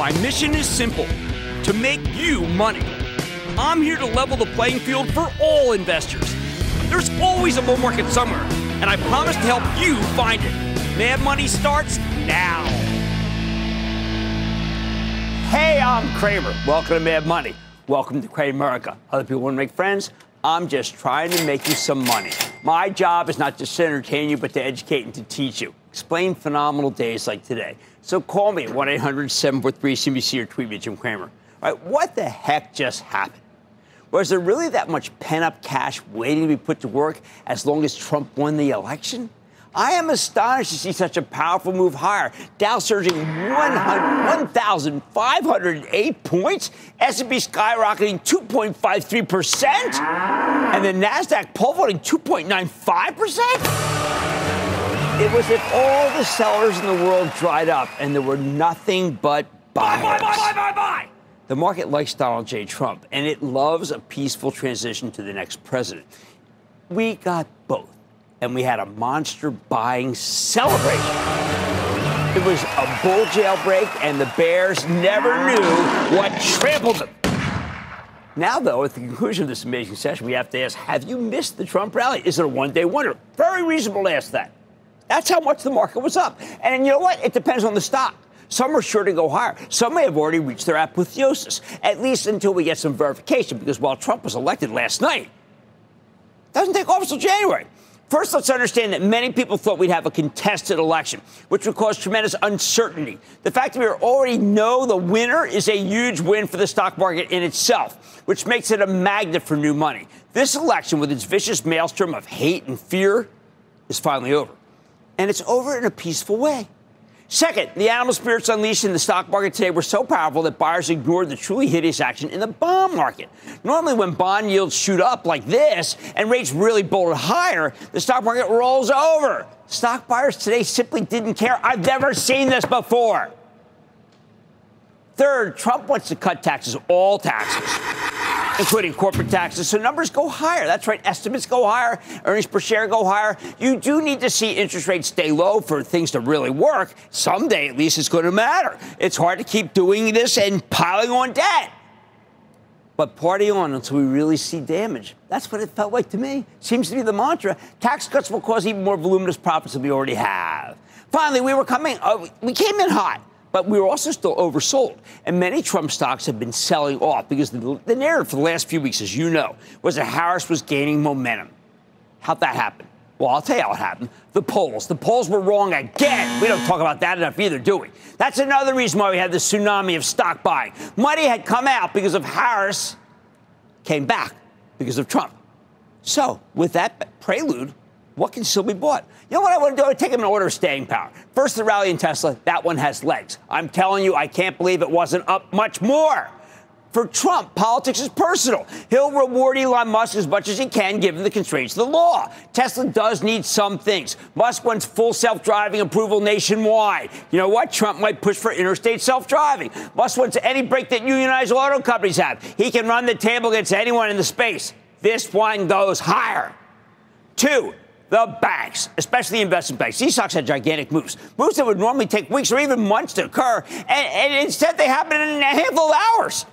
My mission is simple, to make you money. I'm here to level the playing field for all investors. There's always a bull market somewhere, and I promise to help you find it. Mad Money starts now. Hey, I'm Cramer. Welcome to Mad Money. Welcome to Cramerica. Other people want to make friends. I'm just trying to make you some money. My job is not just to entertain you, but to educate and to teach you. Explain phenomenal days like today. So call me at 1-800-743-CBC or tweet me at Jim Cramer. All right, what the heck just happened? Was there really that much pent-up cash waiting to be put to work as long as Trump won the election? I am astonished to see such a powerful move higher. Dow surging 1,508 points, S&P skyrocketing 2.53%, and the Nasdaq pulverizing 2.95%. It was if all the sellers in the world dried up and there were nothing but buyers. Buy, buy, buy, buy, buy, buy. The market likes Donald J. Trump, and it loves a peaceful transition to the next president. We got both. And we had a monster buying celebration. It was a bull jailbreak, and the bears never knew what trampled them. Now, though, at the conclusion of this amazing session, we have to ask, have you missed the Trump rally? Is it a one-day wonder? Very reasonable to ask that. That's how much the market was up. And you know what? It depends on the stock. Some are sure to go higher. Some may have already reached their apotheosis, at least until we get some verification, because while Trump was elected last night, doesn't take office till January. First, let's understand that many people thought we'd have a contested election, which would cause tremendous uncertainty. The fact that we already know the winner is a huge win for the stock market in itself, which makes it a magnet for new money. This election, with its vicious maelstrom of hate and fear, is finally over. And it's over in a peaceful way. Second, the animal spirits unleashed in the stock market today were so powerful that buyers ignored the truly hideous action in the bond market. Normally, when bond yields shoot up like this and rates really bolted higher, the stock market rolls over. Stock buyers today simply didn't care. I've never seen this before. Third, Trump wants to cut taxes, all taxes, including corporate taxes, so numbers go higher. That's right, estimates go higher, earnings per share go higher. You do need to see interest rates stay low for things to really work. Someday, at least, it's going to matter. It's hard to keep doing this and piling on debt. But party on until we really see damage. That's what it felt like to me. Seems to be the mantra. Tax cuts will cause even more voluminous profits than we already have. Finally, we came in hot. But we were also still oversold, and many Trump stocks have been selling off because the narrative for the last few weeks, as you know, was that Harris was gaining momentum. How'd that happen? Well, I'll tell you how it happened. The polls were wrong again. We don't talk about that enough either, do we? That's another reason why we had this tsunami of stock buying. Money had come out because of Harris, came back because of Trump. So with that prelude, what can still be bought? You know what I want to do? I take them in order of staying power. First, the rally in Tesla. That one has legs. I'm telling you, I can't believe it wasn't up much more. For Trump, politics is personal. He'll reward Elon Musk as much as he can, given the constraints of the law. Tesla does need some things. Musk wants full self-driving approval nationwide. You know what? Trump might push for interstate self-driving. Musk wants any break that unionized auto companies have. He can run the table against anyone in the space. This one goes higher. Two. The banks, especially the investment banks. These stocks had gigantic moves, moves that would normally take weeks or even months to occur, and instead they happened in a handful of hours.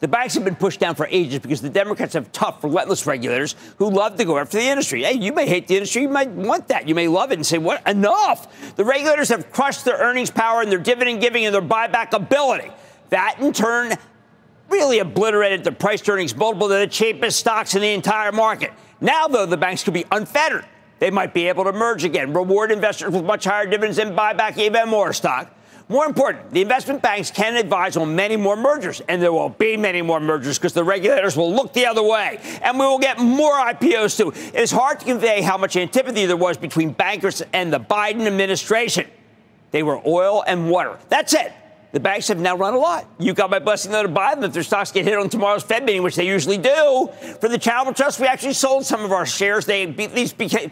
The banks have been pushed down for ages because the Democrats have tough, relentless regulators who love to go after the industry. Hey, you may hate the industry. You might want that. You may love it and say, what? Enough. The regulators have crushed their earnings power and their dividend giving and their buyback ability. That, in turn, really obliterated the price-to-earnings multiple to the cheapest stocks in the entire market. Now, though, the banks could be unfettered. They might be able to merge again, reward investors with much higher dividends and buy back even more stock. More important, the investment banks can advise on many more mergers, and there will be many more mergers because the regulators will look the other way, and we will get more IPOs too. It is hard to convey how much antipathy there was between bankers and the Biden administration. They were oil and water. That's it. The banks have now run a lot. You got my blessing, though, to buy them if their stocks get hit on tomorrow's Fed meeting, which they usually do. For the Charitable Trust, we actually sold some of our shares. These became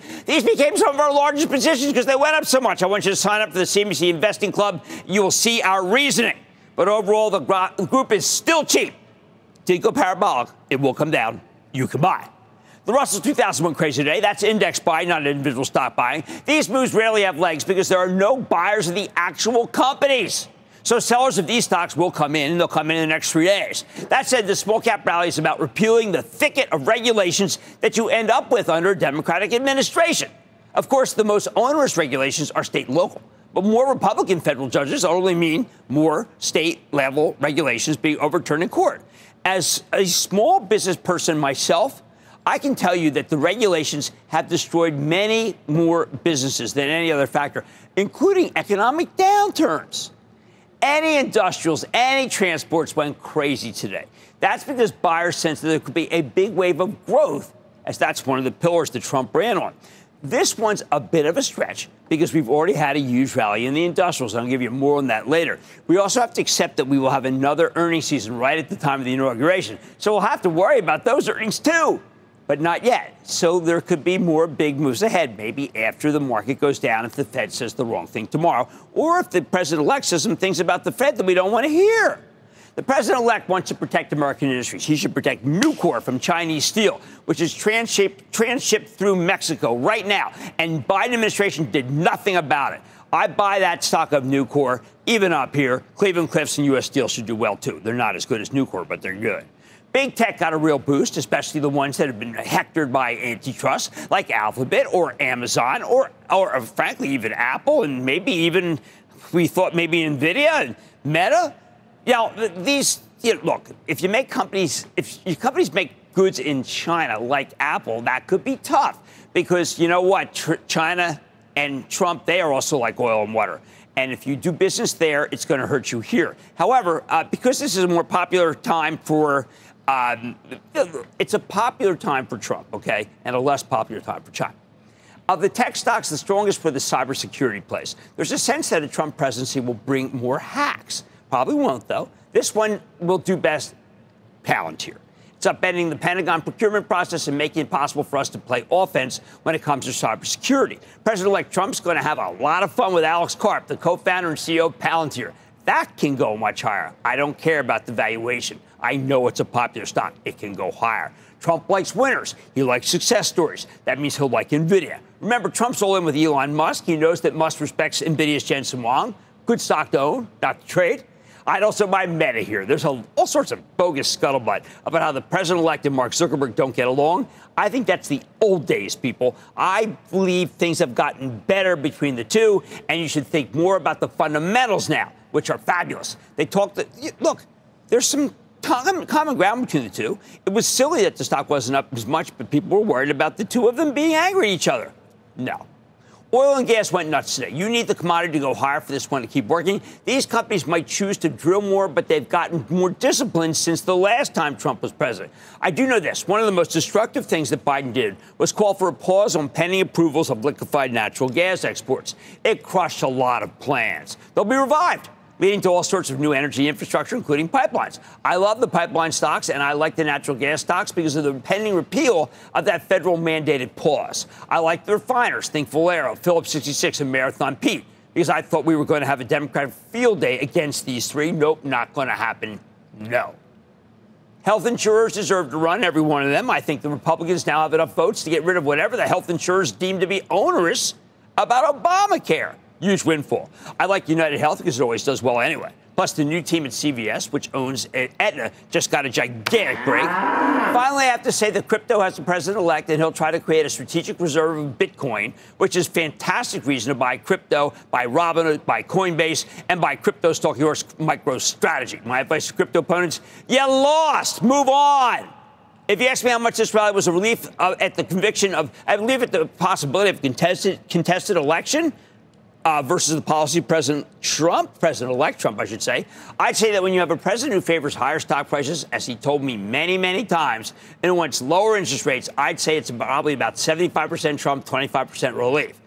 some of our largest positions because they went up so much. I want you to sign up for the CNBC Investing Club. You will see our reasoning. But overall, the group is still cheap. Did go parabolic. It will come down. You can buy. The Russell 2000 went crazy today. That's index buying, not individual stock buying. These moves rarely have legs because there are no buyers of the actual companies. So sellers of these stocks will come in, and they'll come in the next 3 days. That said, the small cap rally is about repealing the thicket of regulations that you end up with under a Democratic administration. Of course, the most onerous regulations are state and local, but more Republican federal judges only mean more state-level regulations being overturned in court. As a small business person myself, I can tell you that the regulations have destroyed many more businesses than any other factor, including economic downturns. Any industrials, any transports went crazy today. That's because buyers sense that there could be a big wave of growth, as that's one of the pillars that Trump ran on. This one's a bit of a stretch because we've already had a huge rally in the industrials. I'll give you more on that later. We also have to accept that we will have another earnings season right at the time of the inauguration. So we'll have to worry about those earnings, too. But not yet. So there could be more big moves ahead, maybe after the market goes down if the Fed says the wrong thing tomorrow, or if the president-elect says some things about the Fed that we don't want to hear. The president-elect wants to protect American industries. He should protect Nucor from Chinese steel, which is transshipped through Mexico right now. And Biden administration did nothing about it. I buy that stock of Nucor, even up here. Cleveland Cliffs and U.S. Steel should do well, too. They're not as good as Nucor, but they're good. Big tech got a real boost, especially the ones that have been hectored by antitrust, like Alphabet or Amazon or frankly, even Apple and maybe even, we thought, maybe Nvidia and Meta. Now, look, if your companies make goods in China like Apple, that could be tough because you know what? China and Trump, they are also like oil and water. And if you do business there, it's going to hurt you here. However, because this is a more popular time for it's a popular time for Trump, OK, and a less popular time for China. Of the tech stocks, the strongest were the cybersecurity plays. There's a sense that a Trump presidency will bring more hacks. Probably won't, though. This one will do best, Palantir. It's upending the Pentagon procurement process and making it possible for us to play offense when it comes to cybersecurity. President-elect Trump's going to have a lot of fun with Alex Karp, the co-founder and CEO of Palantir. That can go much higher. I don't care about the valuation. I know it's a popular stock. It can go higher. Trump likes winners. He likes success stories. That means he'll like Nvidia. Remember, Trump's all in with Elon Musk. He knows that Musk respects Nvidia's Jensen Huang. Good stock to own, not to trade. I'd also buy Meta here. There's all sorts of bogus scuttlebutt about how the president-elect and Mark Zuckerberg don't get along. I think that's the old days, people. I believe things have gotten better between the two, and you should think more about the fundamentals now, which are fabulous. They talk that, look, there's some common ground between the two. It was silly that the stock wasn't up as much, but people were worried about the two of them being angry at each other. No. Oil and gas went nuts today. You need the commodity to go higher for this one to keep working. These companies might choose to drill more, but they've gotten more disciplined since the last time Trump was president. I do know this. One of the most destructive things that Biden did was call for a pause on pending approvals of liquefied natural gas exports. It crushed a lot of plans. They'll be revived, leading to all sorts of new energy infrastructure, including pipelines. I love the pipeline stocks, and I like the natural gas stocks because of the pending repeal of that federal mandated pause. I like the refiners, think Valero, Phillips 66, and Marathon Pete, because I thought we were going to have a Democratic field day against these three. Nope, not going to happen. No. Health insurers deserve to run, every one of them. I think the Republicans now have enough votes to get rid of whatever the health insurers deem to be onerous about Obamacare. Huge windfall. I like United Health because it always does well anyway. Plus, the new team at CVS, which owns Aetna, just got a gigantic break. Finally, I have to say that crypto has the president-elect, and he'll try to create a strategic reserve of Bitcoin, which is fantastic reason to buy crypto, buy Robinhood, buy Coinbase, and buy crypto stock yours, MicroStrategy. My advice to crypto opponents, you lost. Move on. If you ask me how much this rally was a relief at the conviction of, I believe at the possibility of contested election, versus the policy of President-elect Trump, I should say, I'd say that when you have a president who favors higher stock prices, as he told me many, many times, and wants lower interest rates, I'd say it's probably about 75% Trump, 25% relief.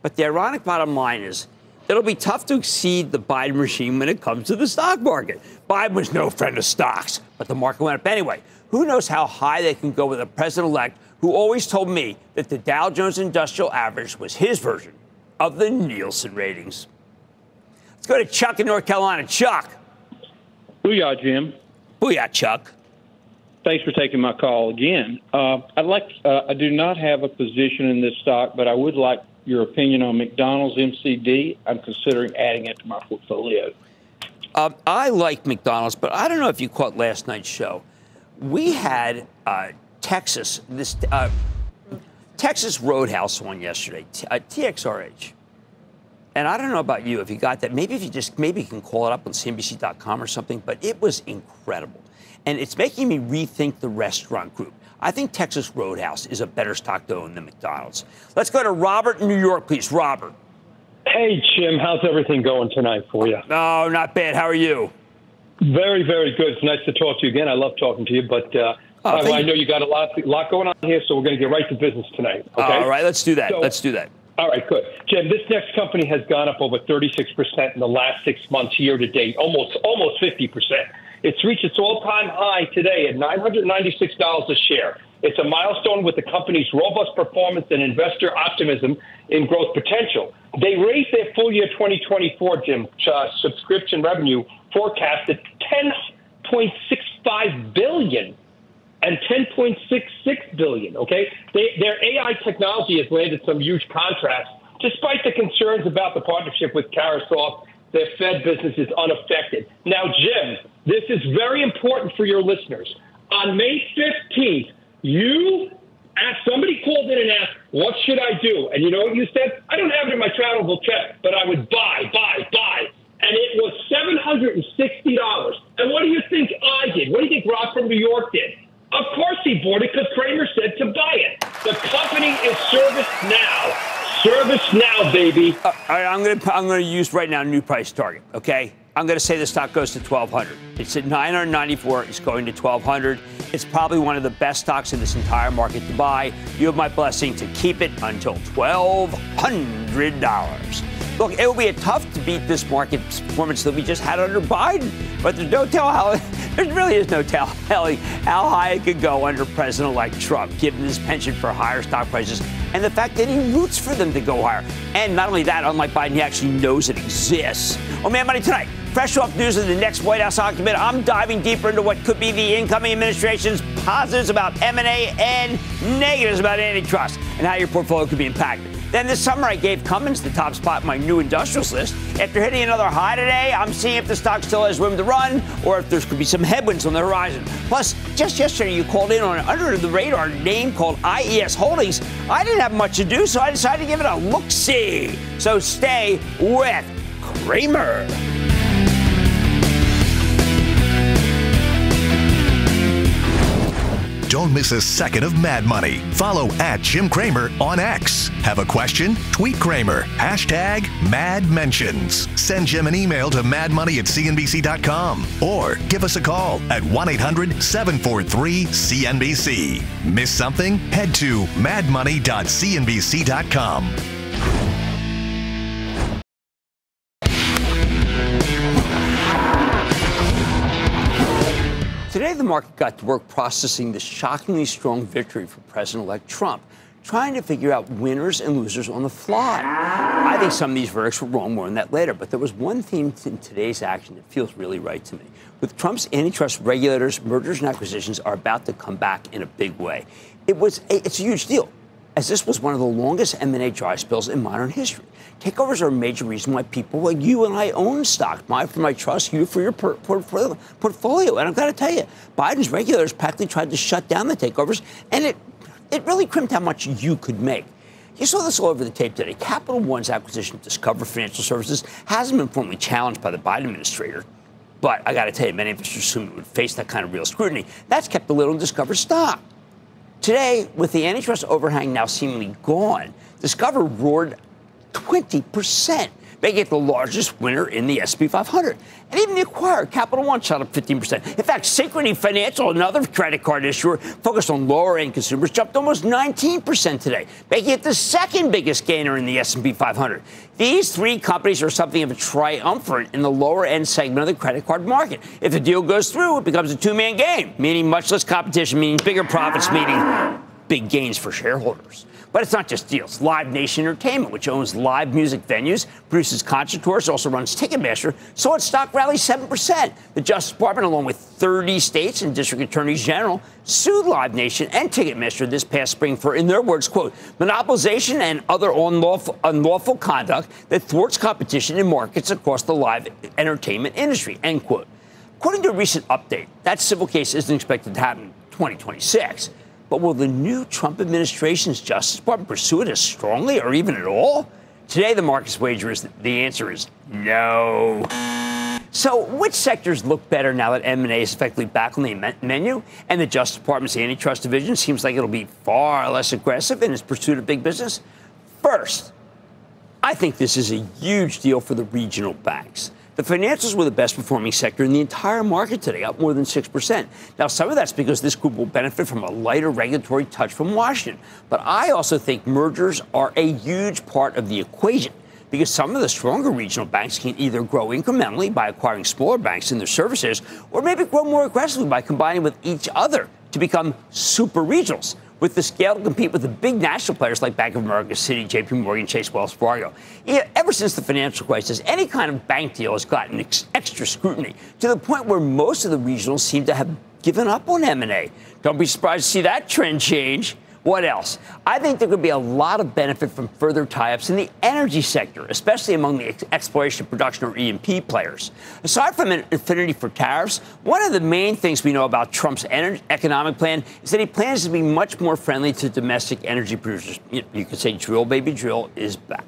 But the ironic bottom line is it'll be tough to exceed the Biden regime when it comes to the stock market. Biden was no friend of stocks, but the market went up anyway. Who knows how high they can go with a president-elect who always told me that the Dow Jones Industrial Average was his version of the Nielsen ratings. Let's go to Chuck in North Carolina. Chuck. Booyah, Jim. Booyah, Chuck. Thanks for taking my call again. I do not have a position in this stock, but I would like your opinion on McDonald's MCD. I'm considering adding it to my portfolio. I like McDonald's, but I don't know if you caught last night's show. We had Texas Roadhouse on yesterday, TXRH. And I don't know about you, if you got that, maybe you can call it up on CNBC.com or something, but it was incredible. And it's making me rethink the restaurant group. I think Texas Roadhouse is a better stock to own than McDonald's. Let's go to Robert in New York, please. Robert. Hey, Jim. How's everything going tonight for you? Oh, not bad. How are you? Very, very good. It's nice to talk to you again. I love talking to you, but I know you got a lot going on here, so we're going to get right to business tonight. Okay? All right. Let's do that. So, let's do that. All right, good. Jim, this next company has gone up over 36% in the last 6 months, year to date, almost 50%. It's reached its all-time high today at $996 a share. It's a milestone with the company's robust performance and investor optimism in growth potential. They raised their full year 2024, Jim, subscription revenue forecast at $10.65 billion and $10.66 billion, okay? Their AI technology has landed some huge contracts. Despite the concerns about the partnership with Carasoft, their Fed business is unaffected. Now, Jim, this is very important for your listeners. On May 15th, you asked, somebody called in and asked, what should I do? And you know what you said? I don't have it in my travelable check, but I would buy. And it was $760. And what do you think I did? What do you think Rob from New York did? Of course he bought it because Cramer said to buy it. The company is ServiceNow. ServiceNow, baby. All right, I'm going to use right now a new price target, okay? I'm going to say the stock goes to 1,200. It's at 994. It's going to 1,200. It's probably one of the best stocks in this entire market to buy. You have my blessing to keep it until $1,200. Look, it will be tough to beat this market performance that we just had under Biden, but there's no telling how there really is no telling how high it could go under President-elect Trump, given his penchant for higher stock prices and the fact that he roots for them to go higher. And not only that, unlike Biden, he actually knows it exists. On Man Money tonight, fresh off news of the next White House document, I'm diving deeper into what could be the incoming administration's positives about M&A and negatives about antitrust and how your portfolio could be impacted. Then this summer, I gave Cummins the top spot in my new industrials list. After hitting another high today, I'm seeing if the stock still has room to run or if there could be some headwinds on the horizon. Plus, just yesterday, you called in on an under-the-radar name called IES Holdings. I didn't have much to do, so I decided to give it a look-see. So stay with Cramer. Don't miss a second of Mad Money. Follow @JimCramer on X. Have a question? Tweet Cramer. #MadMentions. Send Jim an email to madmoney@cnbc.com or give us a call at 1-800-743-CNBC. Miss something? Head to madmoney.cnbc.com. Today, the market got to work processing the shockingly strong victory for President-elect Trump, trying to figure out winners and losers on the fly. I think some of these verdicts were wrong, more on that later, but there was one theme in today's action that feels really right to me. With Trump's antitrust regulators, mergers and acquisitions are about to come back in a big way. It's a huge deal, as this was one of the longest M&A dry spells in modern history. Takeovers are a major reason why people like you and I own stock. Mine for my trust, you for your portfolio. And I've got to tell you, Biden's regulators practically tried to shut down the takeovers, and it really crimped how much you could make. You saw this all over the tape today. Capital One's acquisition of Discover Financial Services hasn't been formally challenged by the Biden administrator. But I got to tell you, many investors assumed it would face that kind of real scrutiny. That's kept a little in Discover stock. Today, with the antitrust overhang now seemingly gone, Discover roared 20%, making it the largest winner in the S&P 500. And even the acquirer, Capital One, shot up 15%. In fact, Synchrony Financial, another credit card issuer focused on lower-end consumers, jumped almost 19% today, making it the second biggest gainer in the S&P 500. These three companies are something of a triumvirate in the lower-end segment of the credit card market. If the deal goes through, it becomes a two-man game, meaning much less competition, meaning bigger profits, meaning big gains for shareholders. But it's not just deals. Live Nation Entertainment, which owns live music venues, produces concert tours, also runs Ticketmaster, saw its stock rally 7%. The Justice Department, along with 30 states and district attorneys general, sued Live Nation and Ticketmaster this past spring for, in their words, quote, monopolization and other unlawful conduct that thwarts competition in markets across the live entertainment industry, end quote. According to a recent update, that civil case isn't expected to happen in 2026. But will the new Trump administration's Justice Department pursue it as strongly or even at all? Today, the market's wager is that the answer is no. So which sectors look better now that M&A is effectively back on the menu? And the Justice Department's antitrust division seems like it'll be far less aggressive in its pursuit of big business. First, I think this is a huge deal for the regional banks. The financials were the best-performing sector in the entire market today, up more than 6%. Now, some of that's because this group will benefit from a lighter regulatory touch from Washington. But I also think mergers are a huge part of the equation, because some of the stronger regional banks can either grow incrementally by acquiring smaller banks in their services, or maybe grow more aggressively by combining with each other to become super regionals, with the scale to compete with the big national players like Bank of America, Citi, J.P. Morgan, Chase, Wells Fargo. Ever since the financial crisis, any kind of bank deal has gotten extra scrutiny, to the point where most of the regionals seem to have given up on M&A. Don't be surprised to see that trend change. What else? I think there could be a lot of benefit from further tie-ups in the energy sector, especially among the exploration, production, or E&P players. Aside from an affinity for tariffs, one of the main things we know about Trump's economic plan is that he plans to be much more friendly to domestic energy producers. You could say drill, baby, drill is back.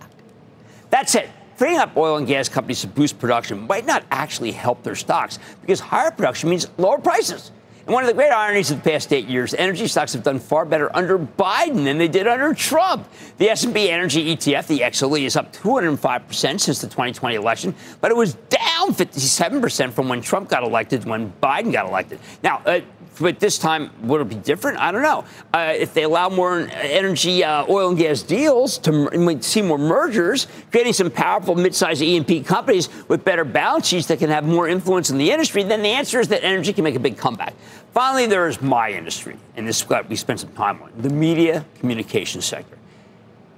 That's it. Freeing up oil and gas companies to boost production might not actually help their stocks, because higher production means lower prices. And one of the great ironies of the past 8 years, energy stocks have done far better under Biden than they did under Trump. The S&P energy ETF, the XLE, is up 205% since the 2020 election, but it was down 57% from when Trump got elected to when Biden got elected. Now, but this time, would it be different? I don't know. If they allow more energy, oil and gas deals to see more mergers, creating some powerful mid-sized E&P companies with better balance sheets that can have more influence in the industry, then the answer is that energy can make a big comeback. Finally, there is my industry, and this is what we spent some time on, the media communication sector.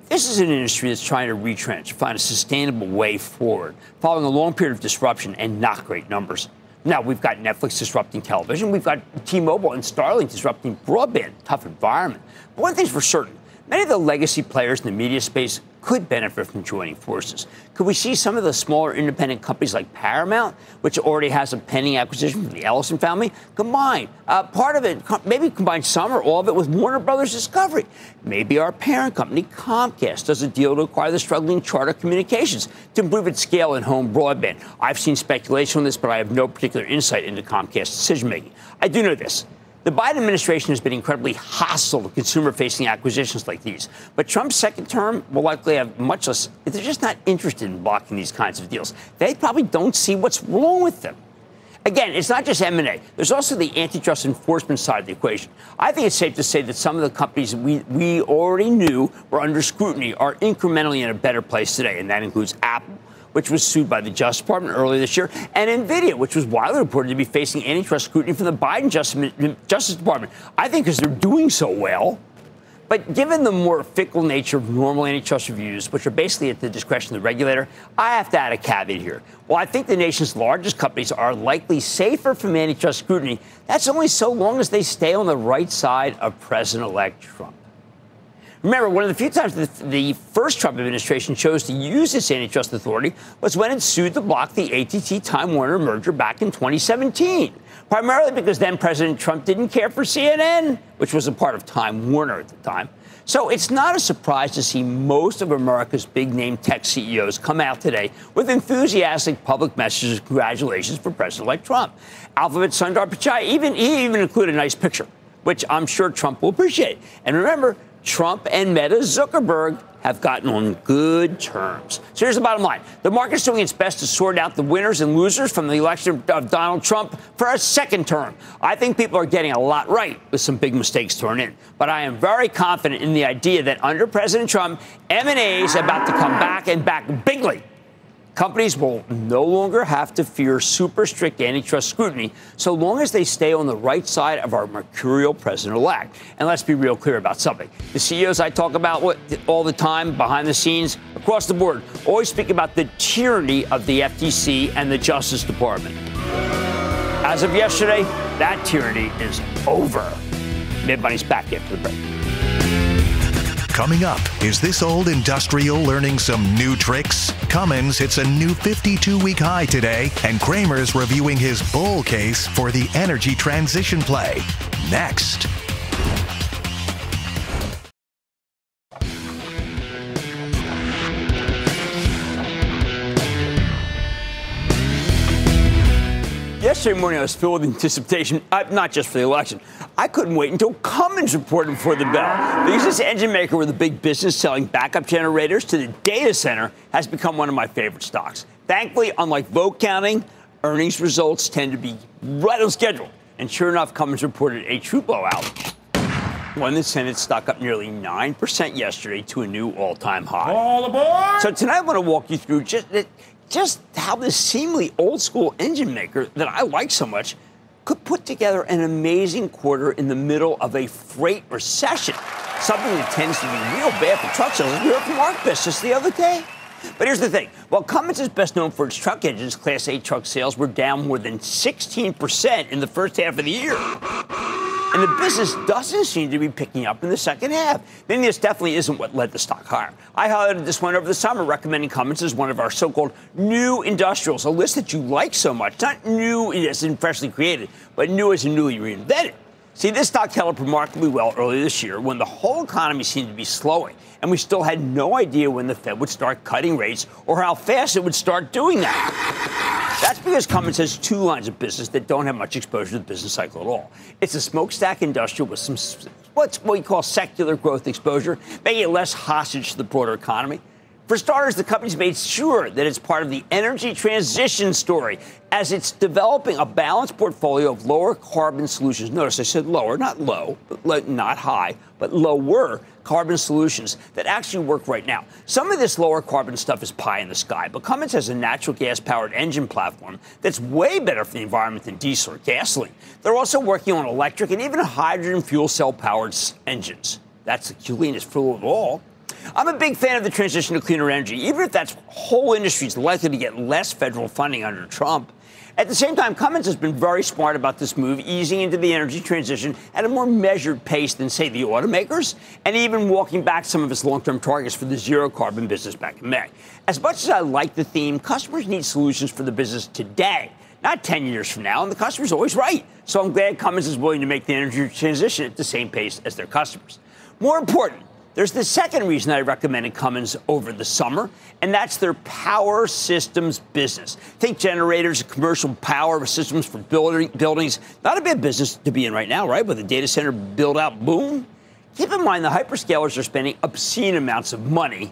This is an industry that's trying to retrench, find a sustainable way forward, following a long period of disruption and not great numbers. Now, we've got Netflix disrupting television. We've got T-Mobile and Starlink disrupting broadband. Tough environment. But one thing's for certain. Many of the legacy players in the media space could benefit from joining forces. Could we see some of the smaller independent companies like Paramount, which already has a pending acquisition from the Ellison family, combine part of it, maybe combine some or all of it with Warner Brothers Discovery? Maybe our parent company, Comcast, does a deal to acquire the struggling Charter Communications to improve its scale in home broadband. I've seen speculation on this, but I have no particular insight into Comcast's decision-making. I do know this. The Biden administration has been incredibly hostile to consumer-facing acquisitions like these. But Trump's second term will likely have much less. They're just not interested in blocking these kinds of deals. They probably don't see what's wrong with them. Again, it's not just M&A. There's also the antitrust enforcement side of the equation. I think it's safe to say that some of the companies we already knew were under scrutiny are incrementally in a better place today, and that includes Apple, which was sued by the Justice Department earlier this year, and Nvidia, which was widely reported to be facing antitrust scrutiny from the Biden Justice Department. I think because they're doing so well. But given the more fickle nature of normal antitrust reviews, which are basically at the discretion of the regulator, I have to add a caveat here. While I think the nation's largest companies are likely safer from antitrust scrutiny, that's only so long as they stay on the right side of President-elect Trump. Remember, one of the few times the first Trump administration chose to use its antitrust authority was when it sued to block the AT&T-Time Warner merger back in 2017, primarily because then President Trump didn't care for CNN, which was a part of Time Warner at the time. So it's not a surprise to see most of America's big-name tech CEOs come out today with enthusiastic public messages of congratulations for President-elect Trump. Alphabet Sundar Pichai, he even included a nice picture, which I'm sure Trump will appreciate. And remember, Trump and Meta Zuckerberg have gotten on good terms. So here's the bottom line. The market's doing its best to sort out the winners and losers from the election of Donald Trump for a second term. I think people are getting a lot right with some big mistakes thrown in. But I am very confident in the idea that under President Trump, M&A is about to come back and back bigly. Companies will no longer have to fear super strict antitrust scrutiny so long as they stay on the right side of our mercurial president-elect. And let's be real clear about something. The CEOs I talk about all the time behind the scenes, across the board, always speak about the tyranny of the FTC and the Justice Department. As of yesterday, that tyranny is over. Mid-Money's back after the break. Coming up, is this old industrial learning some new tricks? Cummins hits a new 52-week high today, and Cramer's reviewing his bull case for the energy transition play. Next. Yesterday morning, I was filled with anticipation, not just for the election. I couldn't wait until Cummins reported before the bell, because this engine maker with a big business selling backup generators to the data center has become one of my favorite stocks. Thankfully, unlike vote counting, earnings results tend to be right on schedule. And sure enough, Cummins reported a true blowout, one that sent its stock up nearly 9% yesterday to a new all-time high. All aboard! So tonight, I want to walk you through just how this seemingly old-school engine maker that I like so much could put together an amazing quarter in the middle of a freight recession, something that tends to be real bad for truck sales. We heard from Mark Zuckerberg just the other day. But here's the thing. While Cummins is best known for its truck engines, Class 8 truck sales were down more than 16% in the first half of the year. And the business doesn't seem to be picking up in the second half. Then this definitely isn't what led the stock higher. I highlighted this one over the summer, recommending Cummins as one of our so-called new industrials, a list that you like so much. Not new as in freshly created, but new as in newly reinvented. See, this stock held up remarkably well earlier this year when the whole economy seemed to be slowing, and we still had no idea when the Fed would start cutting rates or how fast it would start doing that. That's because Cummins has two lines of business that don't have much exposure to the business cycle at all. It's a smokestack industrial with some what's what we call secular growth exposure, making it less hostage to the broader economy. For starters, the company's made sure that it's part of the energy transition story as it's developing a balanced portfolio of lower carbon solutions. Notice I said lower, not low, but not high, but lower carbon solutions that actually work right now. Some of this lower carbon stuff is pie in the sky, but Cummins has a natural gas-powered engine platform that's way better for the environment than diesel or gasoline. They're also working on electric and even hydrogen fuel cell-powered engines. That's the cleanest fuel of all. I'm a big fan of the transition to cleaner energy, even if that whole industry is likely to get less federal funding under Trump. At the same time, Cummins has been very smart about this move, easing into the energy transition at a more measured pace than, say, the automakers, and even walking back some of its long-term targets for the zero-carbon business back in May. As much as I like the theme, customers need solutions for the business today, not 10 years from now, and the customer's always right. So I'm glad Cummins is willing to make the energy transition at the same pace as their customers. More important, there's the second reason I recommended Cummins over the summer, and that's their power systems business. Think generators, commercial power systems for buildings. Not a bad business to be in right now, right, with the data center build-out boom? Keep in mind the hyperscalers are spending obscene amounts of money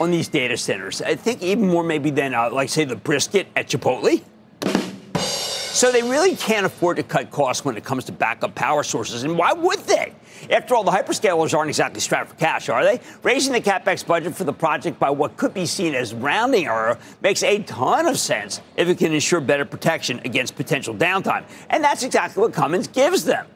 on these data centers. I think even more maybe than, like, say, the brisket at Chipotle. So they really can't afford to cut costs when it comes to backup power sources. And why would they? After all, the hyperscalers aren't exactly strapped for cash, are they? Raising the CapEx budget for the project by what could be seen as rounding error makes a ton of sense if it can ensure better protection against potential downtime. And that's exactly what Cummins gives them.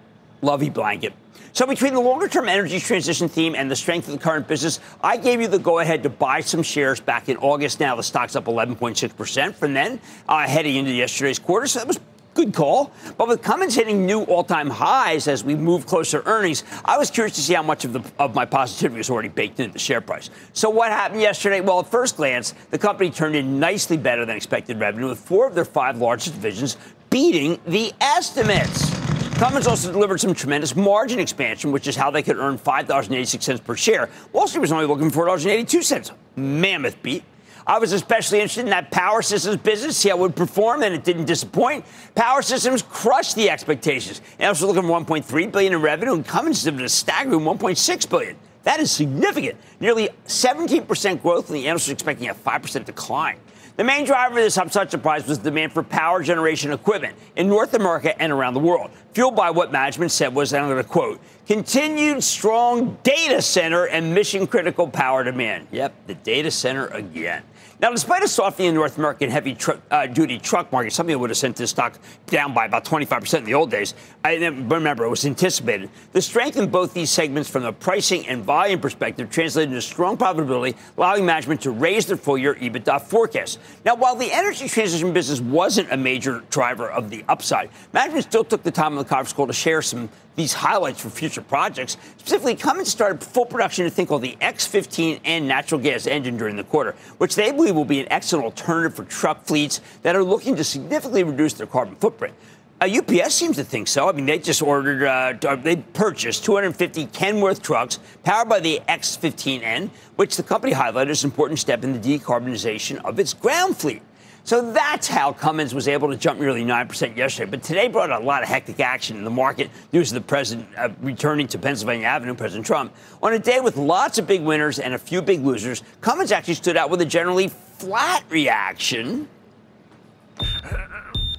Lovey blanket. So between the longer-term energy transition theme and the strength of the current business, I gave you the go-ahead to buy some shares back in August. Now the stock's up 11.6% from then, heading into yesterday's quarter, so that was good call. But with Cummins hitting new all-time highs as we move closer to earnings, I was curious to see how much of my positivity was already baked into the share price. So what happened yesterday? Well, at first glance, the company turned in nicely better than expected revenue, with 4 of their 5 largest divisions beating the estimates. Cummins also delivered some tremendous margin expansion, which is how they could earn $5.86 per share. Wall Street was only looking for $4.82. Mammoth beat. I was especially interested in that power systems business, see how it would perform, and it didn't disappoint. Power systems crushed the expectations. And I was looking for $1.3 billion in revenue, and Cummins delivered a staggering $1.6 billion. That is significant. Nearly 17% growth, and the analysts are expecting a 5% decline. The main driver of this upside surprise was the demand for power generation equipment in North America and around the world, fueled by what management said was, and I'm going to quote, continued strong data center and mission-critical power demand. Yep, the data center again. Now, despite a softening North American heavy-duty truck market, some people would have sent this stock down by about 25% in the old days. I remember it was anticipated. The strength in both these segments from the pricing and volume perspective translated into strong profitability, allowing management to raise their full-year EBITDA forecast. Now, while the energy transition business wasn't a major driver of the upside, management still took the time on the conference call to share some these highlights for future projects. Specifically, Cummins started full production to Ticketmaster of the X-15N natural gas engine during the quarter, which they believe will be an excellent alternative for truck fleets that are looking to significantly reduce their carbon footprint. UPS seems to think so. I mean, they just ordered, they purchased 250 Kenworth trucks powered by the X-15N, which the company highlighted as an important step in the decarbonization of its ground fleet. So that's how Cummins was able to jump nearly 9% yesterday. But today brought a lot of hectic action in the market news of the president returning to Pennsylvania Avenue, President Trump. On a day with lots of big winners and a few big losers, Cummins actually stood out with a generally flat reaction,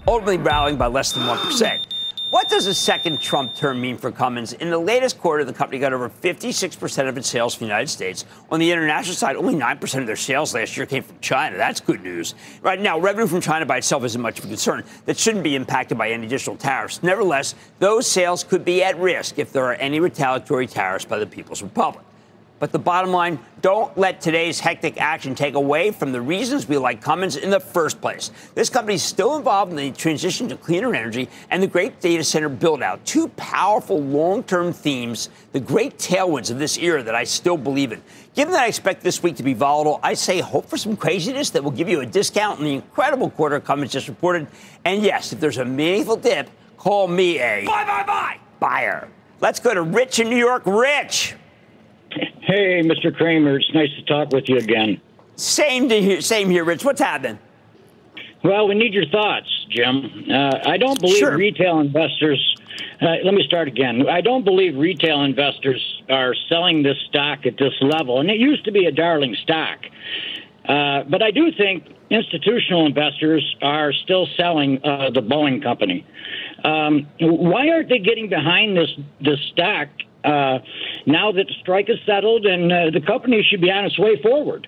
ultimately rallying by less than 1%. What does a second Trump term mean for Cummins? In the latest quarter, the company got over 56% of its sales from the United States. On the international side, only 9% of their sales last year came from China. That's good news. Right now, revenue from China by itself isn't much of a concern. That shouldn't be impacted by any additional tariffs. Nevertheless, those sales could be at risk if there are any retaliatory tariffs by the People's Republic. But the bottom line, don't let today's hectic action take away from the reasons we like Cummins in the first place. This company is still involved in the transition to cleaner energy and the great data center build-out, two powerful long-term themes, the great tailwinds of this era that I still believe in. Given that I expect this week to be volatile, I say hope for some craziness that will give you a discount in the incredible quarter Cummins just reported. And yes, if there's a meaningful dip, call me a buyer. Let's go to Rich in New York. Rich. Hey, Mr. Cramer, it's nice to talk with you again. Same here, Rich. What's happening? Well, we need your thoughts, Jim. I don't believe retail investors. Let me start again. I don't believe retail investors are selling this stock at this level, and it used to be a darling stock. But I do think institutional investors are still selling the Boeing company. Why aren't they getting behind this stock? Now that the strike is settled and the company should be on its way forward.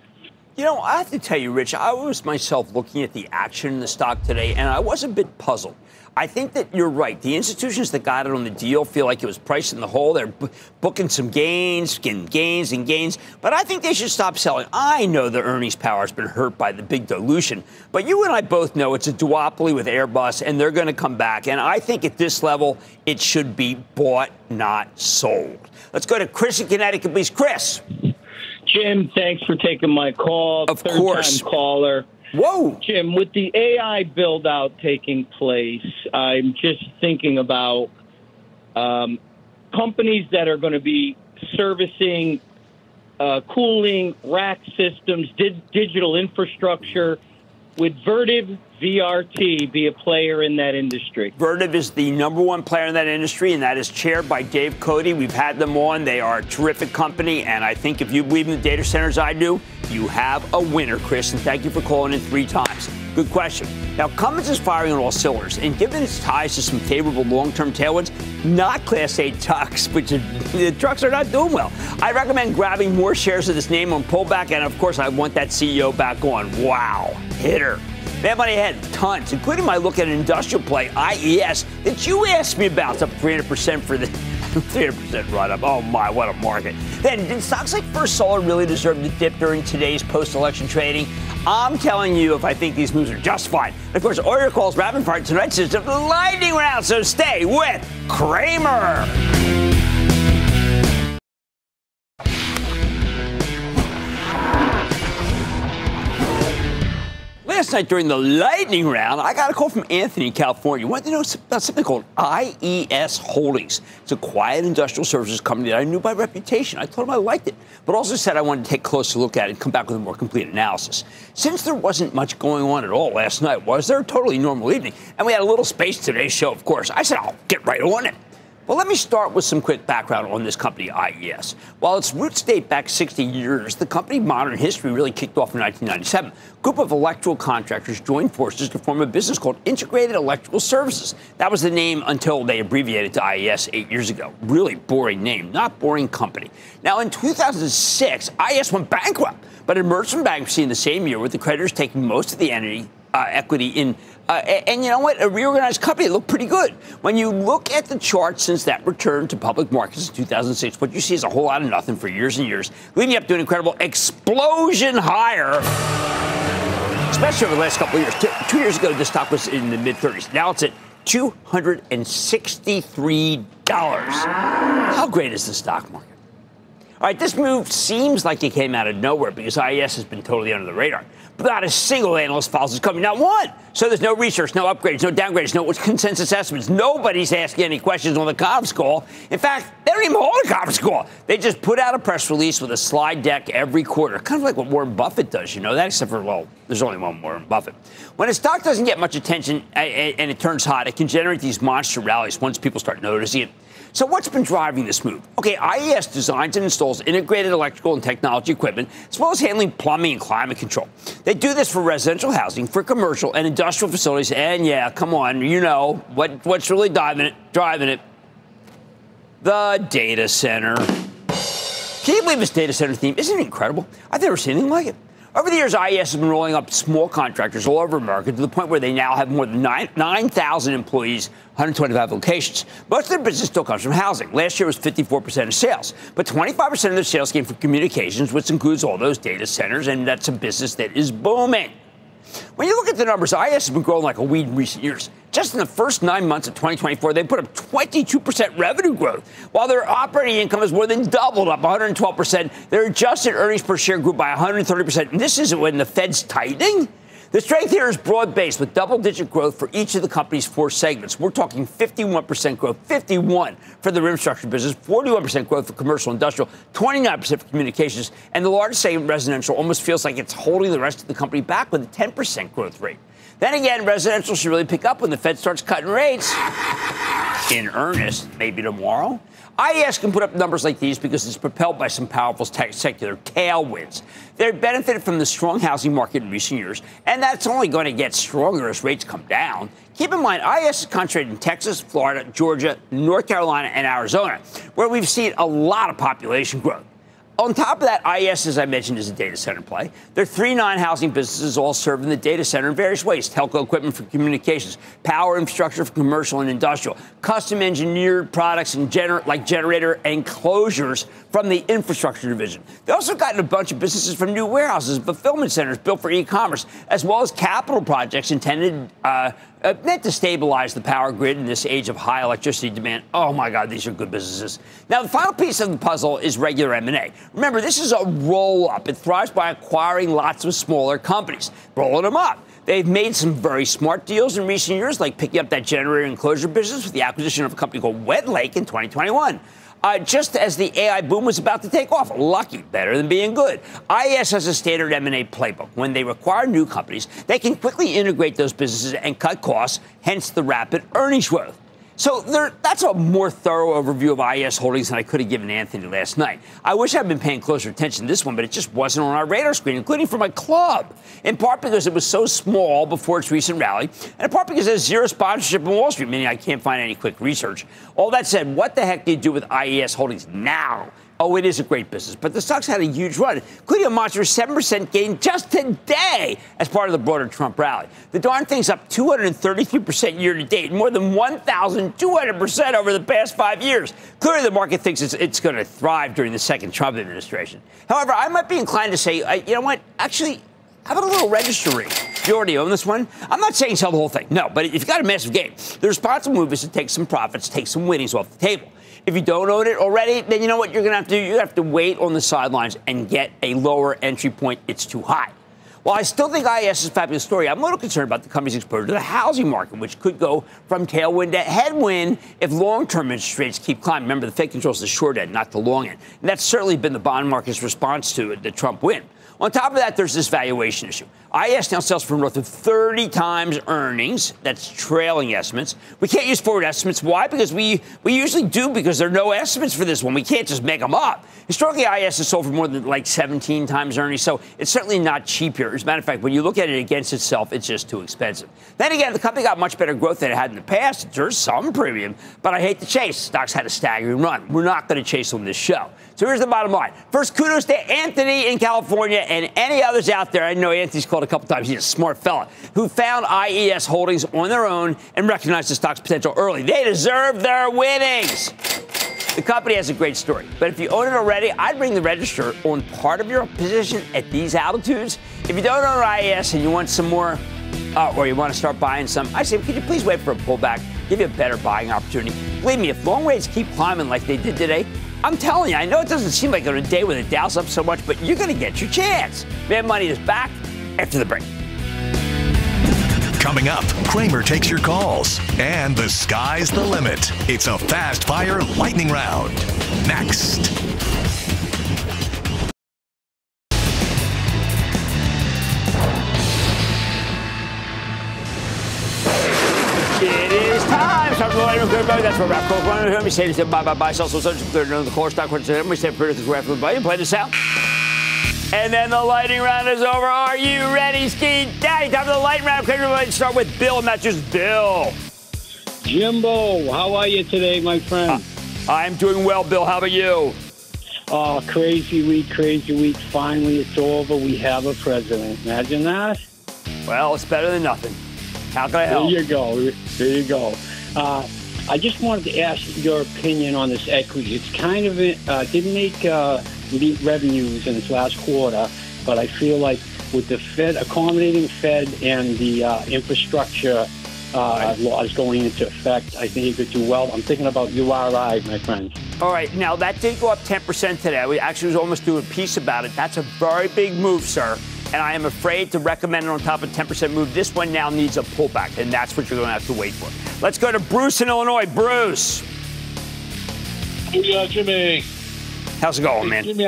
You know, I have to tell you, Rich, I was myself looking at the action in the stock today, and I was a bit puzzled. I think that you're right. The institutions that got it on the deal feel like it was priced in the hole. They're booking some gains. But I think they should stop selling. I know the earnings power has been hurt by the big dilution. But you and I both know it's a duopoly with Airbus, and they're going to come back. And I think at this level, it should be bought, not sold. Let's go to Chris in Connecticut, please. Chris. Jim, thanks for taking my call. Of course. Third-time caller. Whoa. Jim, with the AI build-out taking place, I'm just thinking about companies that are going to be servicing cooling, rack systems, digital infrastructure. Would Vertiv, VRT, be a player in that industry? Vertiv is the #1 player in that industry, and that is chaired by Dave Cote. We've had them on. They are a terrific company, and I think if you believe in the data centers I do, you have a winner, Chris, and thank you for calling in 3 times. Good question. Now, Cummins is firing on all cylinders, and given its ties to some favorable long-term tailwinds, not Class A trucks, which the trucks are not doing well. I recommend grabbing more shares of this name on pullback, and of course, I want that CEO back on. Wow, hitter. Bad money ahead, tons, including my look at an industrial play, IES, that you asked me about. It's up 300% for the 300% run-up. Oh, my, what a market. Then, did stocks like First Solar really deserve to dip during today's post-election trading? I'm telling you if I think these moves are just fine. And of course, all your calls rapid fire tonight system. The lightning round, so stay with Cramer. Last night during the lightning round, I got a call from Anthony in California. He wanted to know about something called IES Holdings. It's a quiet industrial services company that I knew by reputation. I told him I liked it, but also said I wanted to take a closer look at it and come back with a more complete analysis. Since there wasn't much going on at all last night, was there? A totally normal evening. And we had a little space today's show, of course. I said, I'll get right on it. Well, let me start with some quick background on this company, IES. While its roots date back 60 years, the company's modern history really kicked off in 1997. A group of electrical contractors joined forces to form a business called Integrated Electrical Services. That was the name until they abbreviated to IES 8 years ago. Really boring name, not boring company. Now, in 2006, IES went bankrupt, but emerged from bankruptcy in the same year with the creditors taking most of the entity equity in. And you know what? A reorganized company looked pretty good. When you look at the chart since that return to public markets in 2006, what you see is a whole lot of nothing for years and years, leading up to an incredible explosion higher, especially over the last couple of years. Two years ago, the stock was in the mid-30s. Now it's at $263. How great is the stock market? All right, this move seems like it came out of nowhere because IES has been totally under the radar. But not a single analyst follows this company, not one. So there's no research, no upgrades, no downgrades, no consensus estimates. Nobody's asking any questions on the conference call. In fact, they don't even hold a conference call. They just put out a press release with a slide deck every quarter, kind of like what Warren Buffett does, you know that, except for, well, there's only one Warren Buffett. When a stock doesn't get much attention and it turns hot, it can generate these monster rallies once people start noticing it. So what's been driving this move? Okay, IES designs and installs integrated electrical and technology equipment, as well as handling plumbing and climate control. They do this for residential housing, for commercial and industrial facilities, and yeah, come on, you know what's really driving it? The data center. Can you believe this data center theme? Isn't it incredible? I've never seen anything like it. Over the years, IES has been rolling up small contractors all over America to the point where they now have more than 9,000 employees, 125 locations. Most of their business still comes from housing. Last year was 54% of sales, but 25% of their sales came from communications, which includes all those data centers, and that's a business that is booming. When you look at the numbers, IES has been growing like a weed in recent years. Just in the first 9 months of 2024, they put up 22% revenue growth, while their operating income has more than doubled, up 112%. Their adjusted earnings per share grew by 130%. And this isn't when the Fed's tightening. The strength here is broad-based, with double-digit growth for each of the company's four segments. We're talking 51% growth, 51% for the infrastructure business, 41% growth for commercial industrial, 29% for communications, and the largest segment, residential, almost feels like it's holding the rest of the company back with a 10% growth rate. Then again, residential should really pick up when the Fed starts cutting rates in earnest, maybe tomorrow. IES can put up numbers like these because it's propelled by some powerful secular tailwinds. They've benefited from the strong housing market in recent years, and that's only going to get stronger as rates come down. Keep in mind, IES is concentrated in Texas, Florida, Georgia, North Carolina, and Arizona, where we've seen a lot of population growth. On top of that, IES, as I mentioned, is a data center play. Their three non-housing businesses all serve in the data center in various ways. Telco equipment for communications, power infrastructure for commercial and industrial, custom engineered products and like generator enclosures from the infrastructure division. They also gotten a bunch of businesses from new warehouses, fulfillment centers built for e-commerce, as well as capital projects intended meant to stabilize the power grid in this age of high electricity demand. Oh, my God, these are good businesses. Now, the final piece of the puzzle is regular M&A. Remember, this is a roll-up. It thrives by acquiring lots of smaller companies, rolling them up. They've made some very smart deals in recent years, like picking up that generator enclosure business with the acquisition of a company called Wet Lake in 2021. Just as the AI boom was about to take off. Lucky, better than being good. IES has a standard M&A playbook. When they acquire new companies, they can quickly integrate those businesses and cut costs, hence the rapid earnings growth. So that's a more thorough overview of IES Holdings than I could have given Anthony last night. I wish I'd been paying closer attention to this one, but it just wasn't on our radar screen, including for my club, in part because it was so small before its recent rally, and in part because it has zero sponsorship in Wall Street, meaning I can't find any quick research. All that said, what the heck do you do with IES Holdings now? Oh, it is a great business, but the stock's had a huge run, including a monstrous 7% gain just today as part of the broader Trump rally. The darn thing's up 233% year-to-date, more than 1,200% over the past 5 years. Clearly, the market thinks it's going to thrive during the second Trump administration. However, I might be inclined to say, you know what, actually, how about a little registry? You already own this one? I'm not saying sell the whole thing, no, but if you've got a massive gain, the responsible move is to take some profits, take some winnings off the table. If you don't own it already, then you know what you're going to have to do? You have to wait on the sidelines and get a lower entry point. It's too high. While I still think IES is a fabulous story, I'm a little concerned about the company's exposure to the housing market, which could go from tailwind to headwind if long-term interest rates keep climbing. Remember, the Fed controls the short end, not the long end. And that's certainly been the bond market's response to the Trump win. On top of that, there's this valuation issue. IAS now sells for north of 30 times earnings. That's trailing estimates. We can't use forward estimates. Why? Because we usually do, because there are no estimates for this one. We can't just make them up. Historically, IAS has sold for more than like 17 times earnings, so it's certainly not cheap here. As a matter of fact, when you look at it against itself, it's just too expensive. Then again, the company got much better growth than it had in the past. There's some premium, but I hate the chase. Stocks had a staggering run. We're not going to chase on this show. So here's the bottom line. First, kudos to Anthony in California and any others out there. I know Anthony's called a couple times. He's a smart fella who found IES Holdings on their own and recognized the stock's potential early. They deserve their winnings. The company has a great story, but if you own it already, I'd bring the register on part of your position at these altitudes. If you don't own IES and you want some more, or you want to start buying some, I say, could you please wait for a pullback? Give you a better buying opportunity. Believe me, if long rates keep climbing like they did today, I'm telling you, I know it doesn't seem like it on a day where the Dow's up so much, but you're going to get your chance. Mad Money is back after the break. Coming up, Cramer takes your calls, and the sky's the limit. It's a fast-fire lightning round. Next. It is time. Talk to the lightning round. That's where Ralph Cole running. Let me say this. Buy, sell, so such. Third, known the core stock. Let me say for this. We're after the buy. Play this out. And then the lightning round is over. Are you ready, Ski Daddy? Time for the lightning round. Okay, everybody, start with Bill, not just Bill. Jimbo, how are you today, my friend? I'm doing well, Bill. How about you? Oh, crazy week. Finally, it's over. We have a president. Imagine that. Well, it's better than nothing. How can I help? There you go. I just wanted to ask your opinion on this equity. It's kind of didn't make meet revenues in its last quarter, but I feel like with the Fed accommodating Fed and the infrastructure laws going into effect, I think it could do well. I'm thinking about URI, my friend. All right, now that did go up 10% today. We actually was almost doing a piece about it. That's a very big move, sir. And I am afraid to recommend it on top of a 10% move. This one now needs a pullback, and that's what you're going to have to wait for. Let's go to Bruce in Illinois. Bruce. Booyah, Jimmy. How's it going, man? Jimmy,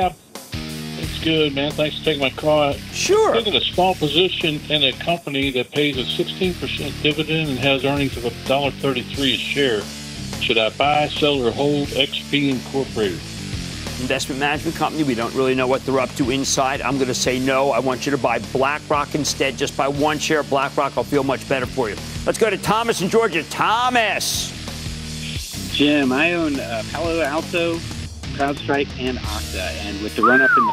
it's good, man. Thanks for taking my call. Sure. Look at a small position in a company that pays a 16% dividend and has earnings of $1.33 a share. Should I buy, sell, or hold XP Incorporated? Investment management company. We don't really know what they're up to inside. I'm going to say no. I want you to buy BlackRock instead. Just buy one share of BlackRock. I'll feel much better for you. Let's go to Thomas in Georgia. Thomas. Jim, I own Palo Alto, CrowdStrike, and Okta. And with the run-up in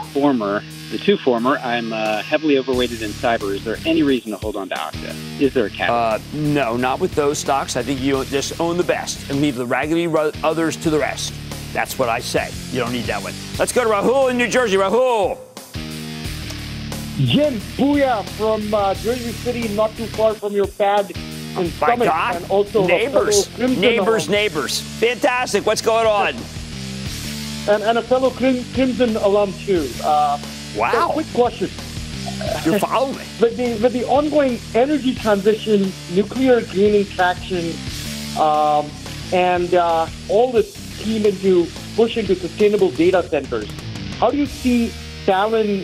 the two former, I'm heavily overweighted in cyber. Is there any reason to hold on to Okta? Is there a cap? No, not with those stocks. I think you just own the best and leave the raggedy others to the rest. That's what I say. You don't need that one. Let's go to Rahul in New Jersey. Rahul. Jim, booyah from Jersey City, not too far from your pad. And my Summit, God. And also neighbors. Fantastic. What's going on? And a fellow Crimson alum, too. Wow. So quick question. You're following me. With the ongoing energy transition, nuclear gaining traction, and all this team into pushing to sustainable data centers, how do you see Talon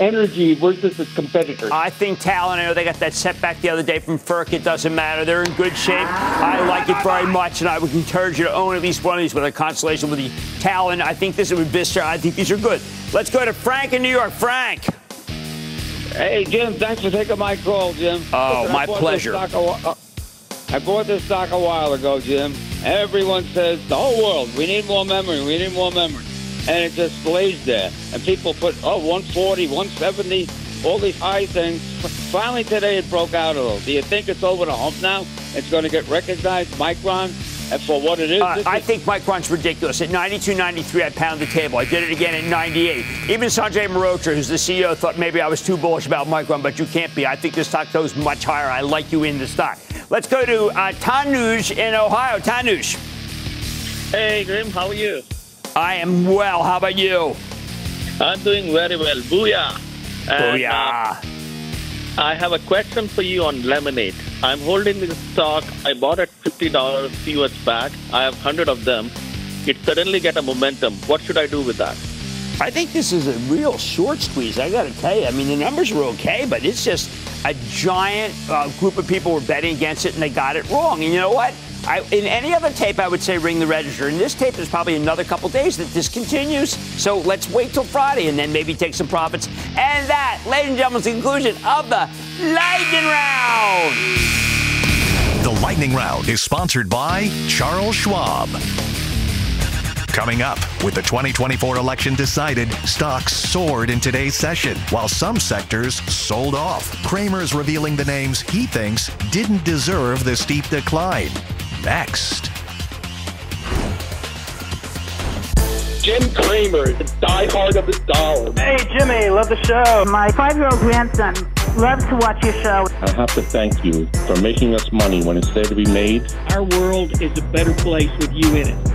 Energy versus its competitors? I think Talon, I know they got that setback the other day from FERC. It doesn't matter. They're in good shape. I like it very much, and I would encourage you to own at least one of these with a constellation with the Talon. I think this would be Vista. I think these are good. Let's go to Frank in New York. Frank. Hey, Jim. Thanks for taking my call, Jim. Oh, listen, my pleasure. I bought this stock a while ago, Jim. Everyone says, the whole world, we need more memory. And it just lays there. And people put, 140, 170, all these high things. Finally today it broke out a little. Do you think it's over the hump now? It's going to get recognized, Micron, for what it is? I think Micron's ridiculous. At 92.93, I pounded the table. I did it again at 98. Even Sanjay Mehrotra, who's the CEO, thought maybe I was too bullish about Micron, but you can't be. I think this stock goes much higher. I like you in the stock. Let's go to Tanuj in Ohio. Tanuj. Hey, Grim, how are you? I am well. How about you? I'm doing very well. Booyah. Booyah. And, I have a question for you on Lemonade. I'm holding this stock. I bought it $50 a few years back. I have 100 of them. It suddenly got a momentum. What should I do with that? I think this is a real short squeeze, I got to tell you. I mean, the numbers were okay, but it's just a giant group of people were betting against it, and they got it wrong. And you know what? In any other tape, I would say ring the register. In this tape, there's probably another couple days that this continues. So let's wait till Friday and then maybe take some profits. And that, ladies and gentlemen, is the conclusion of the Lightning Round. The Lightning Round is sponsored by Charles Schwab. Coming up, with the 2024 election decided, stocks soared in today's session, while some sectors sold off. Cramer's revealing the names he thinks didn't deserve the steep decline. Next. Jim Cramer, the diehard of the dollar. Hey, Jimmy, love the show. My 5-year-old grandson loves to watch your show. I have to thank you for making us money when it's there to be made. Our world is a better place with you in it.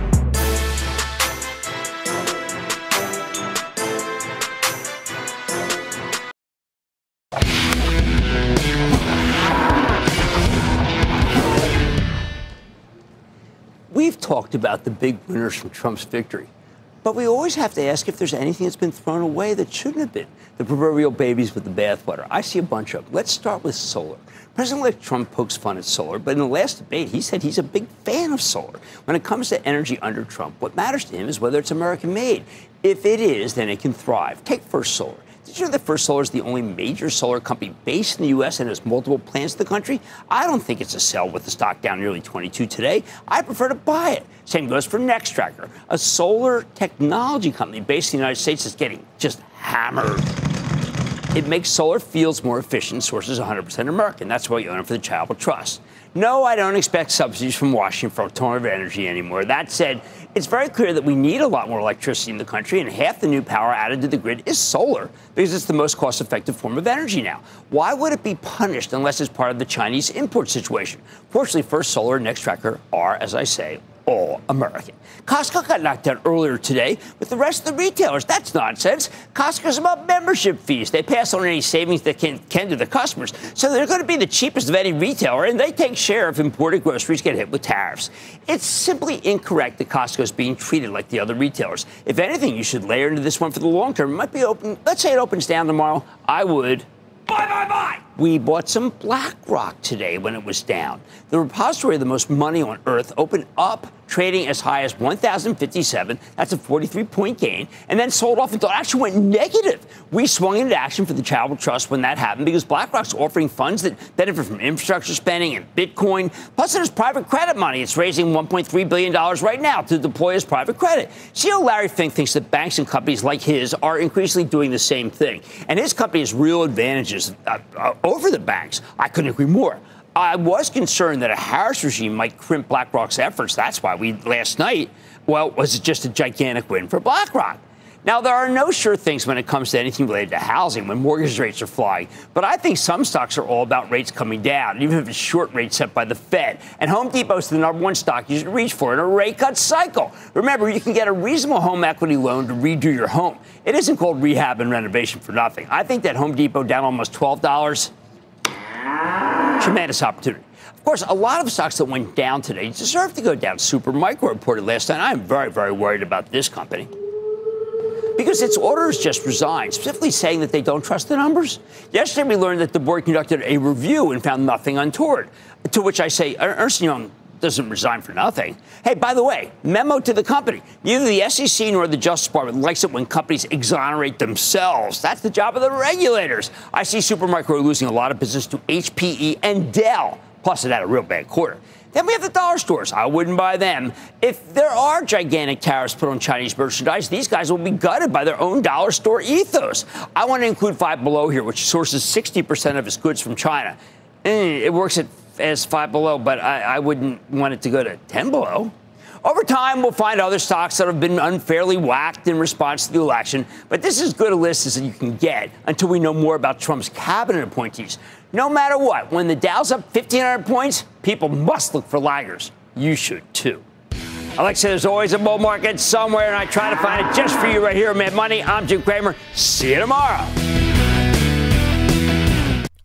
We've talked about the big winners from Trump's victory, but we always have to ask if there's anything that's been thrown away that shouldn't have been. The proverbial babies with the bathwater. I see a bunch of them. Let's start with solar. President-elect Trump pokes fun at solar, but in the last debate, he said he's a big fan of solar. When it comes to energy under Trump, what matters to him is whether it's American-made. If it is, then it can thrive. Take First Solar. Did you know that First Solar is the only major solar company based in the U.S. and has multiple plants in the country? I don't think it's a sell with the stock down nearly 22 today. I prefer to buy it. Same goes for Nextracker, a solar technology company based in the United States that's getting just hammered. It makes solar fields more efficient, sources 100% American. That's why you own it for the charitable trust. No, I don't expect subsidies from Washington for alternative energy anymore. That said, it's very clear that we need a lot more electricity in the country, and half the new power added to the grid is solar, because it's the most cost-effective form of energy now. Why would it be punished unless it's part of the Chinese import situation? Fortunately, First Solar and Nextracker are, as I say, all American. Costco got knocked down earlier today with the rest of the retailers. That's nonsense. Costco's about membership fees. They pass on any savings they can to the customers. So they're going to be the cheapest of any retailer, and they take share if imported groceries get hit with tariffs. It's simply incorrect that Costco's being treated like the other retailers. If anything, you should layer into this one for the long term. It might be open. Let's say it opens down tomorrow. I would. Bye, bye, bye. We bought some BlackRock today when it was down. The repository of the most money on Earth opened up, trading as high as 1,057. That's a 43-point gain, and then sold off until it actually went negative. We swung into action for the charitable trust when that happened because BlackRock's offering funds that benefit from infrastructure spending and Bitcoin. Plus, there's private credit money. It's raising $1.3 billion right now to deploy as private credit. CEO Larry Fink thinks that banks and companies like his are increasingly doing the same thing, and his company has real advantages over the banks. I couldn't agree more. I was concerned that a Harris regime might crimp BlackRock's efforts. That's why we, last night, well, was it just a gigantic win for BlackRock? Now, there are no sure things when it comes to anything related to housing when mortgage rates are flying, but I think some stocks are all about rates coming down, even if it's short rates set by the Fed. And Home Depot's the number one stock you should reach for in a rate cut cycle. Remember, you can get a reasonable home equity loan to redo your home. It isn't called rehab and renovation for nothing. I think that Home Depot down almost $12. Tremendous opportunity. Of course, a lot of stocks that went down today deserve to go down. Supermicro reported last night. I'm very, very worried about this company, because its auditors just resigned, specifically saying that they don't trust the numbers. Yesterday, we learned that the board conducted a review and found nothing untoward, to which I say Ernst & Young doesn't resign for nothing. Hey, by the way, memo to the company. Neither the SEC nor the Justice Department likes it when companies exonerate themselves. That's the job of the regulators. I see Supermicro losing a lot of business to HPE and Dell. Plus, it had a real bad quarter. Then we have the dollar stores. I wouldn't buy them. If there are gigantic tariffs put on Chinese merchandise, these guys will be gutted by their own dollar store ethos. I want to include Five Below here, which sources 60% of its goods from China. It works as Five Below, but I wouldn't want it to go to 10 Below. Over time, we'll find other stocks that have been unfairly whacked in response to the election, but this is as good a list as you can get until we know more about Trump's cabinet appointees. No matter what, when the Dow's up 1,500 points, people must look for laggers. You should, too. Alexa, there's always a bull market somewhere, and I try to find it just for you right here on Mad Money. I'm Jim Cramer. See you tomorrow.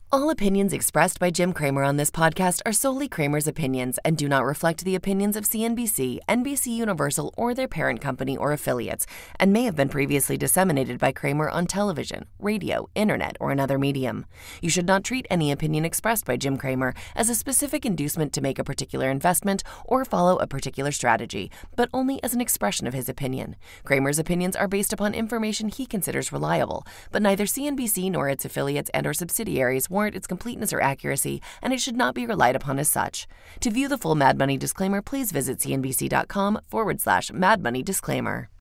All opinions expressed by Jim Cramer on this podcast are solely Cramer's opinions and do not reflect the opinions of CNBC, NBC Universal, or their parent company or affiliates, and may have been previously disseminated by Cramer on television, radio, internet, or another medium. You should not treat any opinion expressed by Jim Cramer as a specific inducement to make a particular investment or follow a particular strategy, but only as an expression of his opinion. Cramer's opinions are based upon information he considers reliable, but neither CNBC nor its affiliates and/or subsidiaries warrant its completeness or accuracy, and it should not be relied upon as such. To view the full Mad Money disclaimer, please visit cnbc.com/Mad Money Disclaimer.